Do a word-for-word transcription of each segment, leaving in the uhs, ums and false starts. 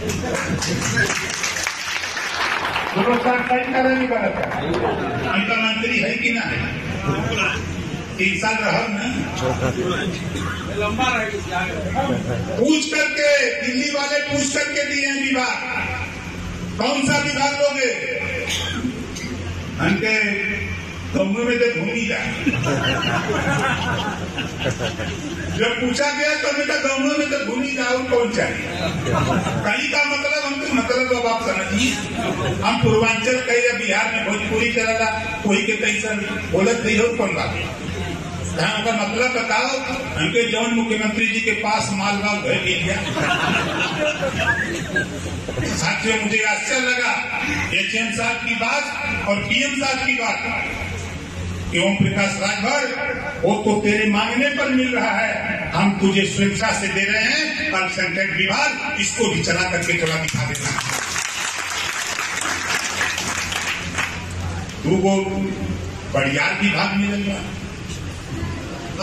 पुरस्कार टाइम का नहीं करता अंतर्राष्ट्रीय है कि ना तीन साल रहा ना लंबा रहा पूछ करके दिल्ली वाले पूछ करके दिए हैं विभाग कौन सा विभाग लोगे उनके कमरे में तो भूमि जब पूछा गया तो हमने कहा गाँव में तो भूमि जाओ कौन चाहिए कहीं का मतलब हमको मतलब अब आप समझिए हम पूर्वांचल कहीं या बिहार में भोजपुरी चला था कोई के कैसा बोलत नहीं हो कौन बात का मतलब बताओ हमके जौन मुख्यमंत्री जी के पास मालवाल घर मिल गया। साथियों मुझे आश्चर्य लगा एच एम साहब की बात और पीएम साहब की बात ओम प्रकाश राजभर वो तो तेरे मांगने पर मिल रहा है हम तुझे स्वेच्छा से दे रहे हैं अल्पसंख्यक विभाग इसको भी चला करके चला दिखा देना तू वो बड़ियार विभाग मिल गया।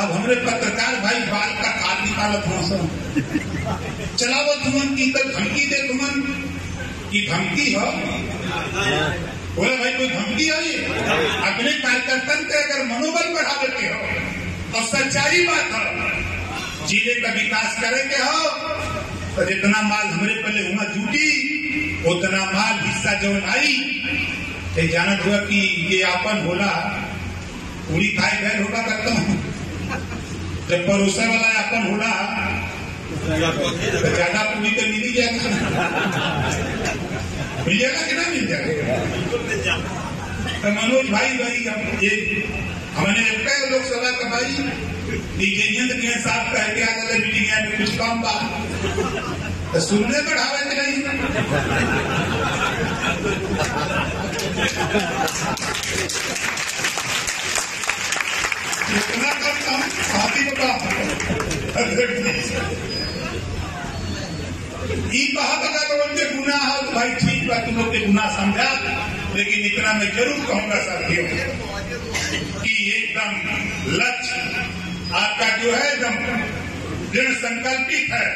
अब हमारे पत्रकार भाई बाल का खाद निकालत मौसम चलावो तुमन की तक धमकी दे तुमन की धमकी हो बोला भाई कोई धमकी आई अपने कार्यकर्ता के अगर मनोबल बढ़ा देते हो और सच्चाई बात हो जिले का विकास करेंगे हो तो जितना माल हमारे पहले हुआ जूटी उतना माल हिस्सा जो आई ये जाना हुआ कि ये आपन बोला पूरी खाए गैर होगा करता हूँ जब परोसा वाला आपन होला तो ज्यादा पूरी तो मिली जाएगा मिल जाएगा कि ना मिल जाएगा। तो मनोज भाई भाई हमने कई लोकसभा का भाई इंजीनियर के साथ कह के आगे मीटिंग में कुछ काम बात तो सुनने पर हावे तो नहीं इतना कम काम शादी का गुना है तो भाई ठीक बात तुम लोग के गुना समझा लेकिन इतना मैं जरूर कहूंगा साथियों कि एकदम लक्ष्य आपका जो है एकदम दृढ़ संकल्पित है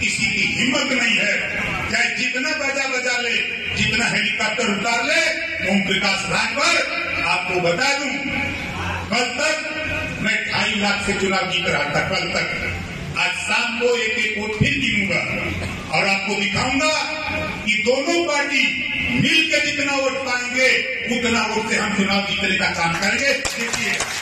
किसी की हिम्मत नहीं है चाहे जितना बजा बजा ले जितना हेलीकॉप्टर उतार ले ओम प्रकाश राजभर आपको बता दूं कल तक मैं ढाई लाख से चुनाव जीत रहा था कल तक आज शाम को एक एक वोट फिर गिनूंगा और आपको दिखाऊंगा कि दोनों पार्टी मिलकर जितना वोट पाएंगे उतना वोट से हम चुनाव जीतने का काम करेंगे। देखिए।